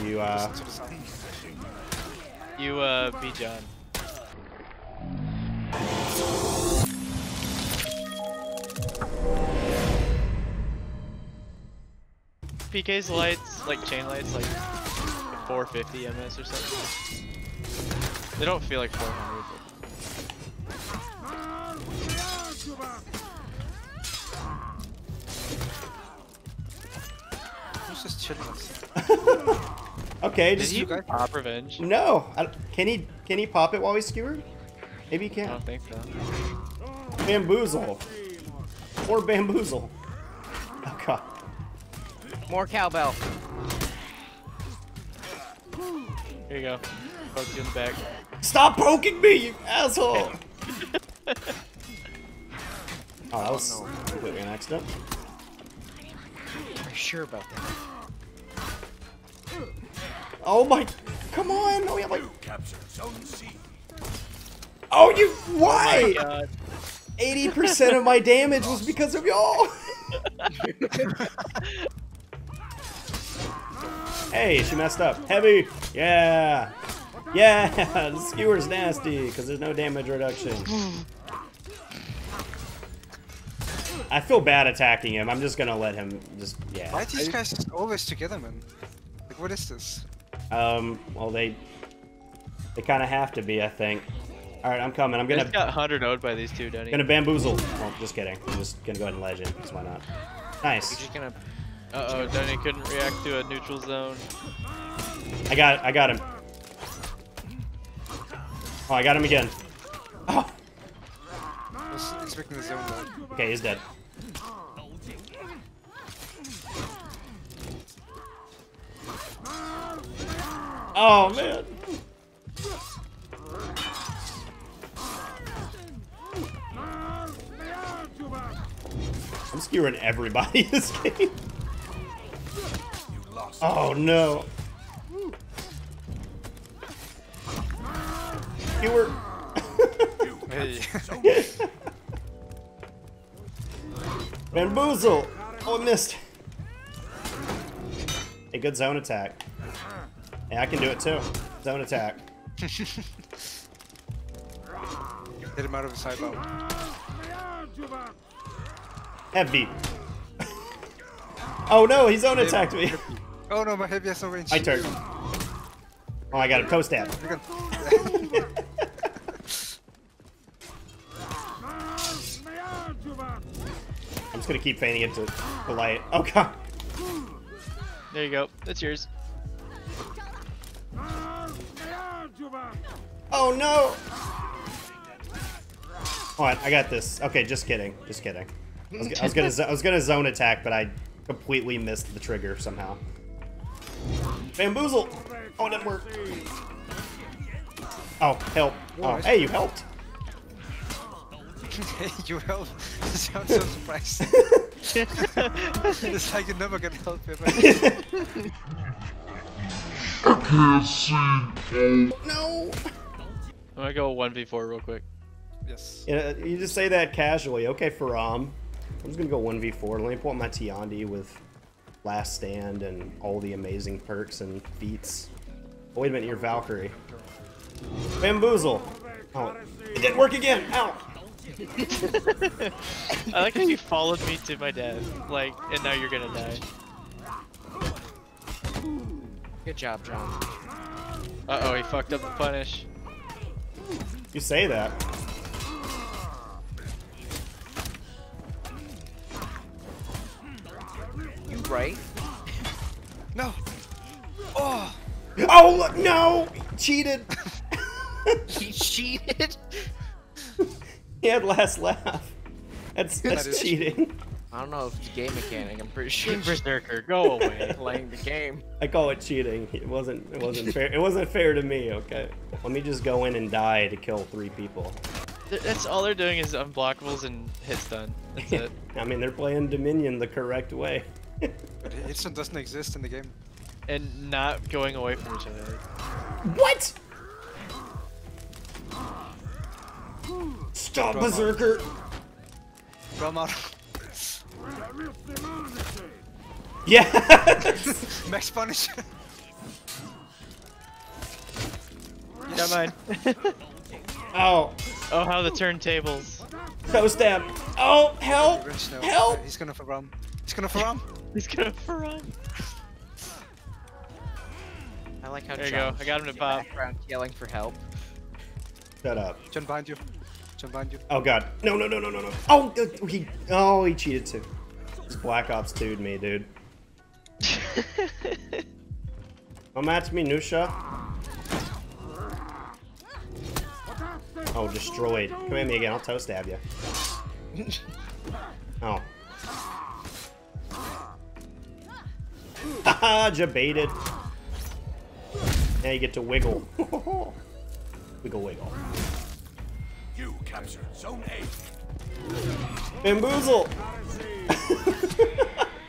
You be John. PK's lights, like chain lights, like 450 ms or something. They don't feel like 400. Who's just chilling outside? Okay, did he pop revenge? No, can he pop it while he's skewered? Maybe he can. I don't think so. Bamboozle or bamboozle. Oh god. More cowbell. Here you go. Pokes you in the back. Stop poking me, you asshole! Oh, that was completely an accident. Are you sure about that? Oh my! Come on! Oh, we have like. Oh, you! Why? Oh 80% of my damage was because of y'all. Hey, she messed up. Heavy! Yeah! Yeah! The skewer's nasty because there's no damage reduction. I feel bad attacking him. I'm just gonna let him just, yeah. Why are these guys just always together, man? Like, what is this? Well, they kind of have to be, I think. Alright, I'm coming. I'm gonna. He's got 100-0'd by these two, don't he? Gonna bamboozle. Well, just kidding. I'm just gonna go ahead and legend, because why not? Nice. You're just gonna. Uh-oh, Donnie couldn't react to a neutral zone. I got him. Oh, I got him again. Oh! I was expecting the zone though. Okay, he's dead. Oh, man! I'm skewering everybody this game. Oh no! You were. Bamboozle! Oh, I missed. A good zone attack. Yeah, I can do it too. Zone attack. Hit him out of the side bow. Heavy. Oh no, he zone attacked me. Oh no, my heavy has no range. My turn. Oh, I got a toe stab. I'm just gonna keep feigning into the light. Oh god. There you go. That's yours. Oh no! All right, I got this. Okay, just kidding. Just kidding. I was gonna zone attack, but I completely missed the trigger somehow. Bamboozle! Oh, it didn't work. Oh, help. Oh, hey, you helped. You helped. You sound so surprised. It's like you're never gonna help him. I can't see. No! I'm gonna go 1v4 real quick. Yes. Yeah, you just say that casually. Okay, Faram. I'm just gonna go 1v4. Let me pull up my Tiandi with Last Stand and all the amazing perks and feats. Oh, wait a minute, you're Valkyrie. Bamboozle! Oh, it didn't work again! Ow! I like how you followed me to my death. Like, and now you're gonna die. Good job, John. Uh-oh, he fucked up the punish. You say that. Right? No. Oh. Oh look, no! He cheated. He cheated. He had last laugh. That's cheating. I don't know if it's a game mechanic. I'm pretty sure. Berserker, go away, playing the game. I call it cheating. It wasn't fair. It wasn't fair to me. Okay. Let me just go in and die to kill 3 people. That's all they're doing is unblockables and hit stun. That's it. I mean, they're playing Dominion the correct way. But Hitstone doesn't exist in the game. And not going away from each other. What? Stop, Drum Berserker! Drum out. Yeah! Max punish. Got mine. Ow. Oh, how the turntables. Nose stab. Oh, help! Help! He's gonna for him. He's gonna for him. He's gonna for him. I like how. There you go. I got him to pop. Yelling for help. Shut up. Jump behind you. Jump behind you. Oh god. No no no no no no. Oh he cheated too. This Black Ops 2'd me, dude. Come at me, Nusha. Oh, destroyed. Come at me again. I'll toe stab you. Oh. Haha, jebaited. Now you get to wiggle. Wiggle, wiggle. You captured zone A. Bamboozle.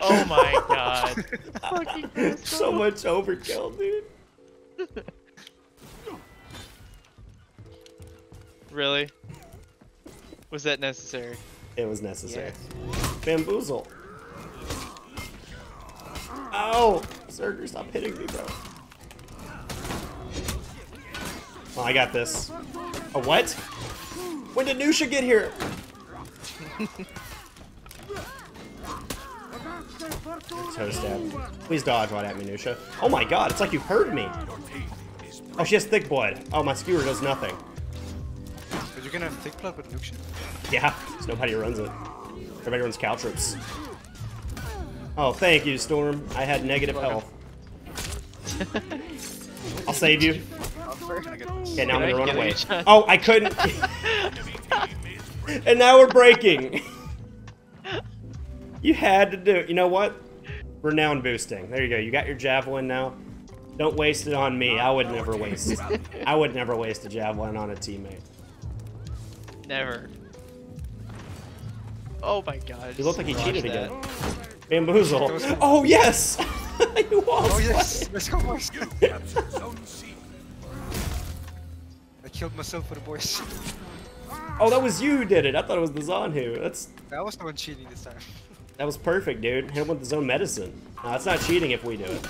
Oh my god. Fucking so much overkill, dude. Really? Was that necessary? It was necessary. Yes. Bamboozle. Ow! Serger, stop hitting me, bro. Oh, I got this. A what? When did Nusha get here? Toe stab. Please dodge right at me, Nusha. Oh my god, it's like you heard me. Oh, she has thick blood. Oh, my skewer does nothing. But you're gonna have thick blood with Nusha? Yeah, because nobody runs it. Everybody runs caltrips. Oh, thank you, Storm. I had negative health. I'll save you. Okay, now I'm gonna run away. Oh, I couldn't. And now we're breaking. You had to do it. You know what? Renown boosting. There you go. You got your javelin now. Don't waste it on me. I would never waste. I would never waste a javelin on a teammate. Never. Oh my god. He looked like he cheated again. Bamboozle. Oh yes. You lost. Oh yes. Let's go, boys. I killed myself for the boys. Oh, that was you who did it. I thought it was the Zanhu. That's. That was no one cheating this time. That was perfect, dude. Hit him with his own medicine. No, that's not cheating if we do it.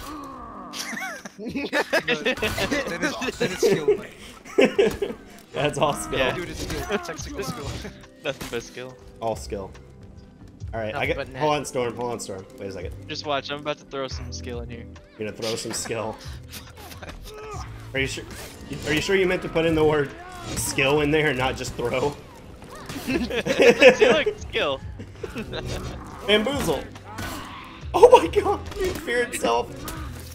Then it's skill. That's all skill. Yeah, dude, it's skill. It's actually skill. Nothing but skill. All skill. All right, nothing I got. Hold on, Storm. Hold on, Storm. Wait a second. Just watch. I'm about to throw some skill in here. You're gonna throw some skill. Are you sure? Are you sure you meant to put in the word skill in there and not just throw? It's like skill. Bamboozle. Oh my god, you fear itself.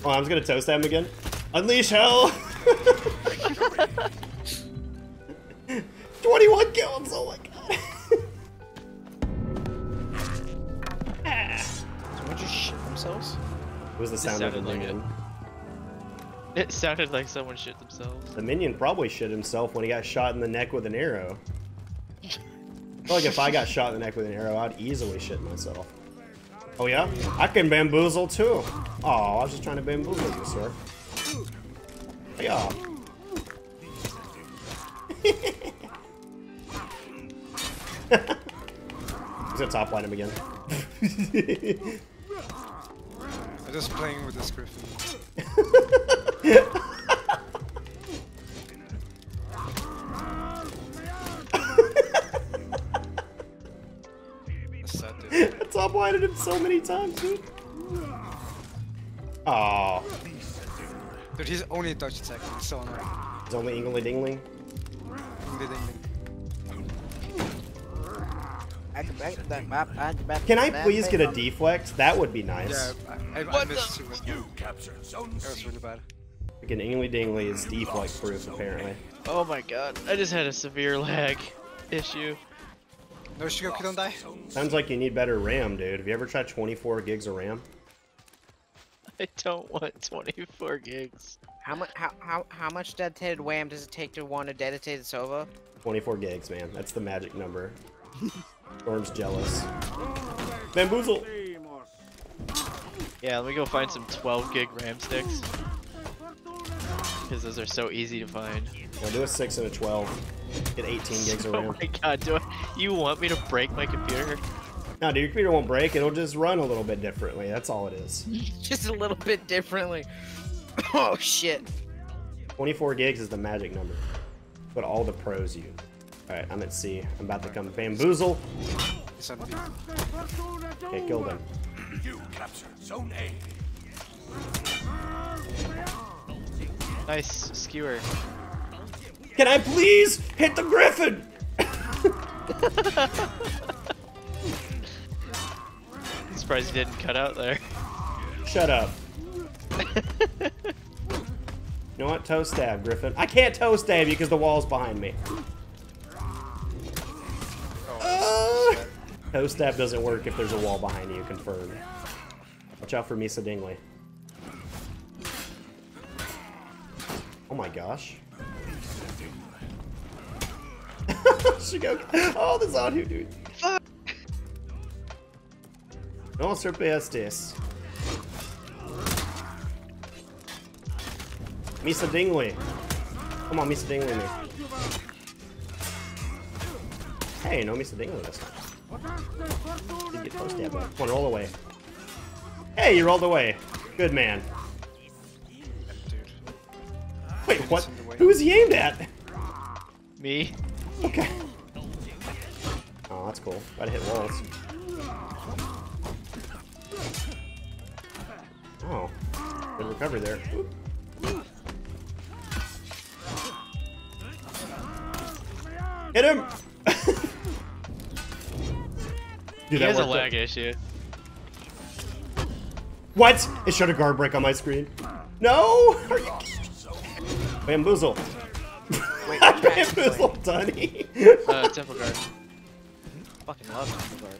Oh, I'm just gonna toast him again. Unleash hell. 21 kills, oh my god. Someone just shit themselves? It was the sound of the minion. Like it sounded like someone shit themselves. The minion probably shit himself when he got shot in the neck with an arrow. I feel like if I got shot in the neck with an arrow, I'd easily shit myself. Oh yeah? I can bamboozle too. Oh, I was just trying to bamboozle you, sir. Yeah. He's gonna top light him again. I'm just playing with this Gryphon. Top lighted him so many times, dude. Oh, dude, he's only touch attacking. He's so annoying. He's only ingly dingling. Can I please get a deflect? That would be nice. Yeah, I missed too much. That was really bad. Freaking ingly dingly is deflect proof apparently. Oh my god, I just had a severe lag issue. No Shugoku, don't die. Sounds like you need better RAM, dude. Have you ever tried 24 gigs of RAM? I don't want 24 gigs. How much dedicated WAM does it take to want a dedicated Sova? 24 gigs, man. That's the magic number. Storm's jealous. Bamboozle! Yeah, let me go find some 12 gig RAM sticks. Because those are so easy to find. Now do a 6 and a 12. Get 18 gigs of RAM. Oh my god, you want me to break my computer? No, dude, your computer won't break. It'll just run a little bit differently. That's all it is. Just a little bit differently. Oh, shit. 24 gigs is the magic number. But all the pros use. Alright, I'm at C. I'm about to come bamboozle. Okay, kill them. You capture zone A. Nice skewer. Can I please hit the Gryphon? I'm surprised he didn't cut out there. Shut up. You know what? Toe stab, Gryphon. I can't toe stab you because the wall's behind me. Oh, toe stab doesn't work if there's a wall behind you, confirmed. Watch out for Misa Dingley. Oh my gosh. She go. Oh, this on you, dude. Fuck. No surpass this. Misa Dingley. Come on, Misa Dingley me. Hey, no Misa Dingley this time. Did get post stab. Come on, roll away. Hey, you rolled away. Good man. Wait, what? Who was he aimed at? Me. Okay. Oh, that's cool. Gotta hit walls. Oh. Good recovery there. Ooh. Hit him! Dude, he has a lag issue. What? It showed a guard break on my screen. No! Are you kidding? Bamboozle. Wait, I bamboozled Dunny. Temple guard. Fucking love temple guard.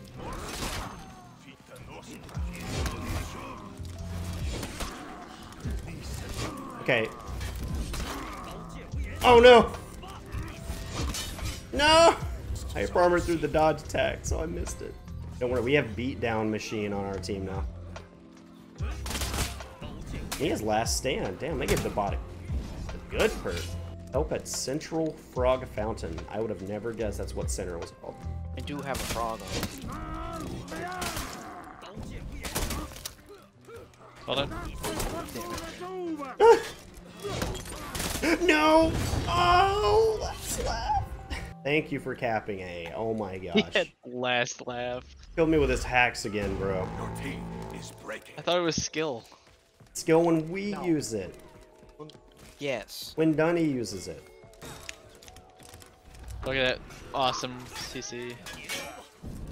Okay. Oh no! No! I farmered through the dodge attack, so I missed it. Don't worry, we have beatdown machine on our team now. He has last stand. Damn, they give the bot a good perk. Help at Central Frog Fountain. I would have never guessed that's what center was called. I do have a frog on it. Hold on. Damn it. No! Oh! Last laugh! Thank you for capping A. Oh my gosh. Yeah, last laugh. Killed me with his hacks again, bro. Your team is breaking. I thought it was skill. Skill when we use it. Yes. When Dunny uses it. Look at that awesome CC.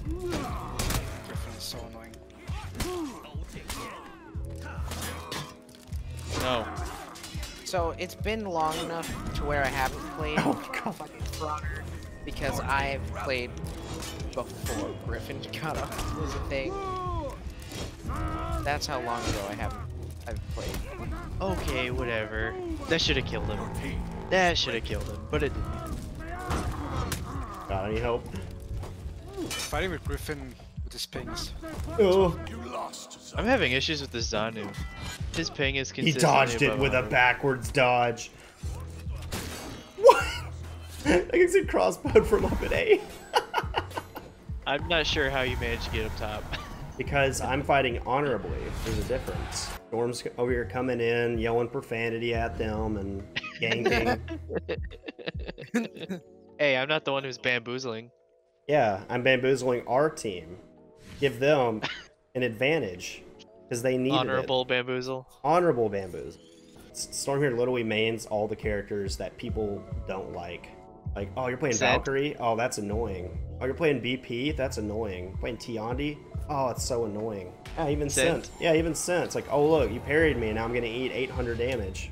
Gryphon is so annoying. No. So it's been long enough to where I haven't played fucking Frogger because I've played before Gryphon got up was a thing. That's how long ago I've played. Okay, whatever. That should have killed him. That should have killed him, but it didn't. Got any help? Fighting with Gryphon with his pings. Oh. I'm having issues with the Zanu. His ping is consistently above 100. He dodged it with a backwards dodge. What? I can see crossbow from up at A. I'm not sure how you managed to get up top. Because I'm fighting honorably. There's a difference. Storm's over here coming in, yelling profanity at them, and ganking. Hey, I'm not the one who's bamboozling. Yeah, I'm bamboozling our team. Give them an advantage. Because they needed honorable bamboozle. Honorable bamboozle. Storm here literally mains all the characters that people don't like. Like, oh, you're playing Valkyrie? Oh, that's annoying. Oh, you're playing BP? That's annoying. Playing Tiandi? Oh, it's so annoying. Yeah, even Sent. Yeah, even Sent. It's like, oh look, you parried me, and now I'm gonna eat 800 damage.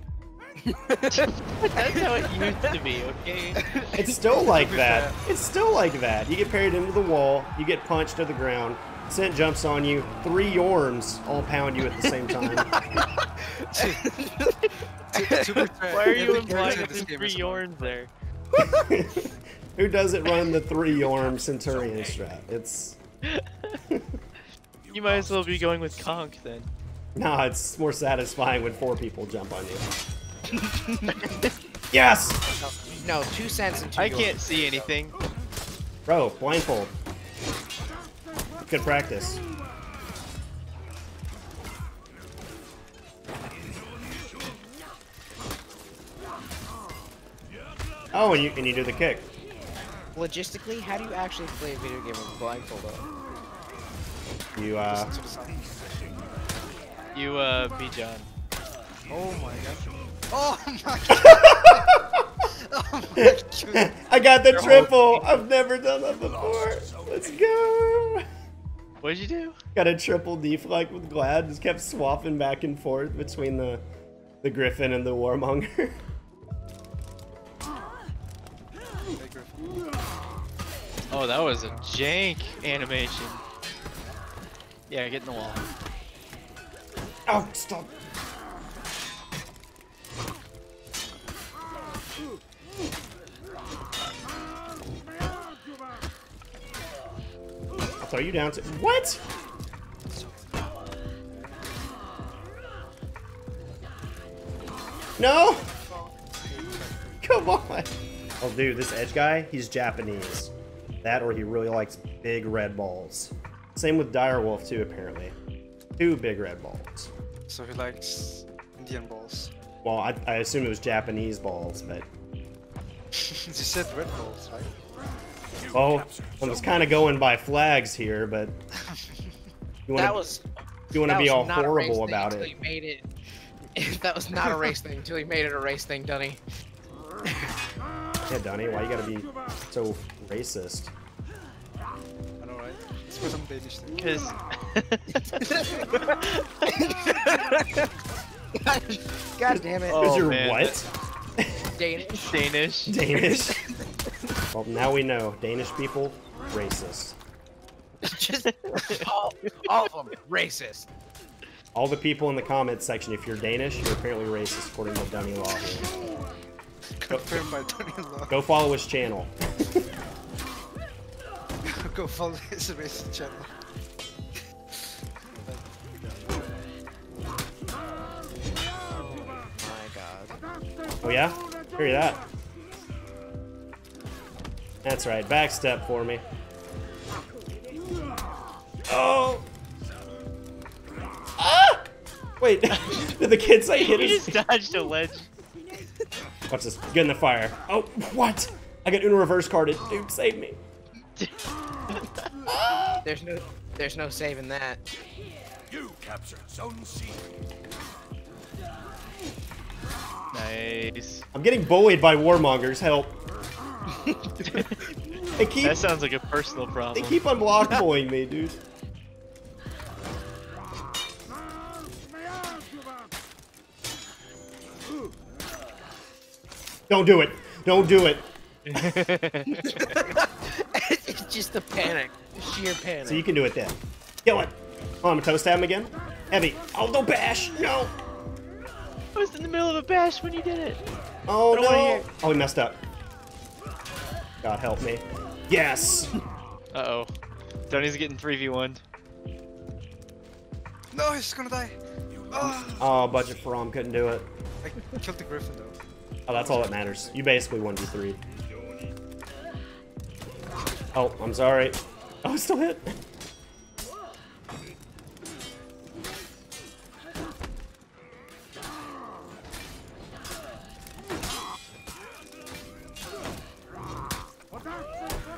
That's how it used to be, okay? It's still like that. It's still like that. You get parried into the wall, you get punched to the ground, Sent jumps on you, 3 Yorms all pound you at the same time. Why are you implying the 3 Yorms there? Who doesn't run the 3 Yorm Centurion strat? It's... You might as well be going with Conk then. Nah, it's more satisfying when 4 people jump on you. Yes! No, 2 cents and 2 I can't see anything. Bro, blindfold. Good practice. Oh, and you do the kick. Logistically, how do you actually play a video game with a blindfold on? You be John. Oh my god. Oh my god. Oh my god. I got the triple. I've never done that before. Let's go. What'd you do? Got a triple deflect with Glad. Just kept swapping back and forth between the Gryphon and the Warmonger. Oh, that was a jank animation. Yeah, get in the wall. Oh, stop. I'll throw you down to... What? No! Come on! Oh, dude, this edge guy, he's Japanese. That or he really likes big red balls. Same with Direwolf too, apparently. Two big red balls. So he likes Indian balls. Well, I assume it was Japanese balls, but... You said red balls, right? Oh, I was kind of going by flags here, but... You want to be all horrible about it. That was not a race thing until he made it a race thing, Dunny. Yeah, Donnie, why you gotta be so racist? I know, right? It's for some Danish thing. Because... God damn it. Because you're what? Danish. Danish. Danish. Well, now we know. Danish people, racist. Just all of them, racist. All the people in the comments section, if you're Danish, you're apparently racist according to Dunny Law. Go follow his channel. Go follow his racist channel. Oh my god. Oh yeah? Hear that. That's right, back step for me. Oh! Ah! Wait, did the kid say hit us? He just dodged a ledge. Watch this. Get in the fire. Oh, what? I got Uno reverse carded. Dude, save me. There's no saving that. You captured Zone C. Nice. I'm getting bullied by Warmongers. Help. That sounds like a personal problem. They keep on block bullying me, dude. Don't do it. Don't do it. It's just a panic. Sheer panic. So you can do it then. Kill it. Oh, I'm going to toe stab him again. Heavy. Oh, don't bash. No. I was in the middle of a bash when you did it. Oh, no. Oh, he messed up. God help me. Yes. Uh-oh. Tony's getting 3v1. No, he's going to die. Oh, budget for him couldn't do it. I killed the Gryphon, though. Oh, that's all that matters. You basically 1v3. Oh, I'm sorry. Oh, I still hit.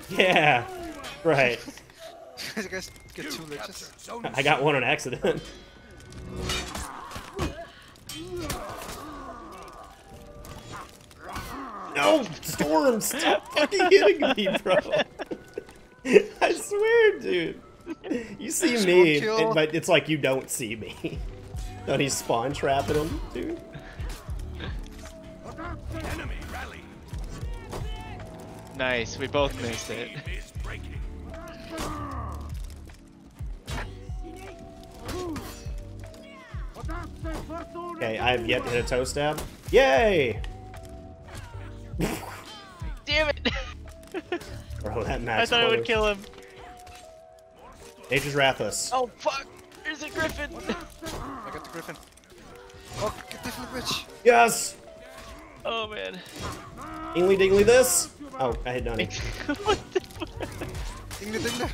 Yeah, right. You guys get two liches. I got one on accident. No, Storm, stop fucking hitting me, bro. I swear, dude. You see me, but it's like you don't see me. Don't he spawn trapping him, dude? Enemy rally. Nice, we both missed it. Okay, I have yet to hit a toe stab. Yay! Damn it! Bro, that max I thought colors. I would kill him. Nature's Rathus. Oh fuck! There's a Gryphon! I got the Gryphon. Oh, get this witch! Yes! Oh man. Ingly dingly this! Oh, I hit Donnie. What the fuck? Ingly dingly!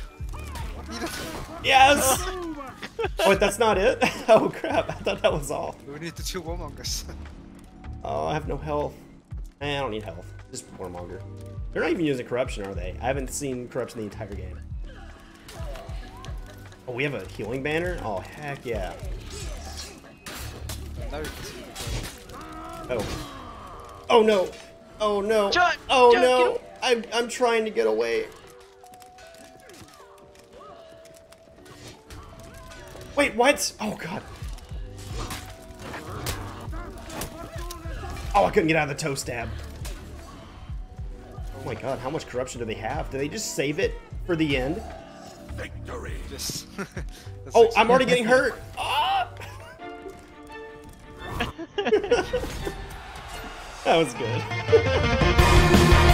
Yes! Oh. Wait, that's not it? Oh crap, I thought that was all. We need the two Warmongers. Oh, I have no health. I don't need health. Just Warmonger. They're not even using corruption, are they? I haven't seen corruption the entire game. Oh, we have a healing banner? Oh, heck yeah. Oh. Oh no. Oh no. Oh no. I'm trying to get away. Wait, what? Oh god. Oh, I couldn't get out of the toe stab. Oh my god, how much corruption do they have? Do they just save it for the end? Victory. Oh, I'm already getting hurt. Oh! That was good.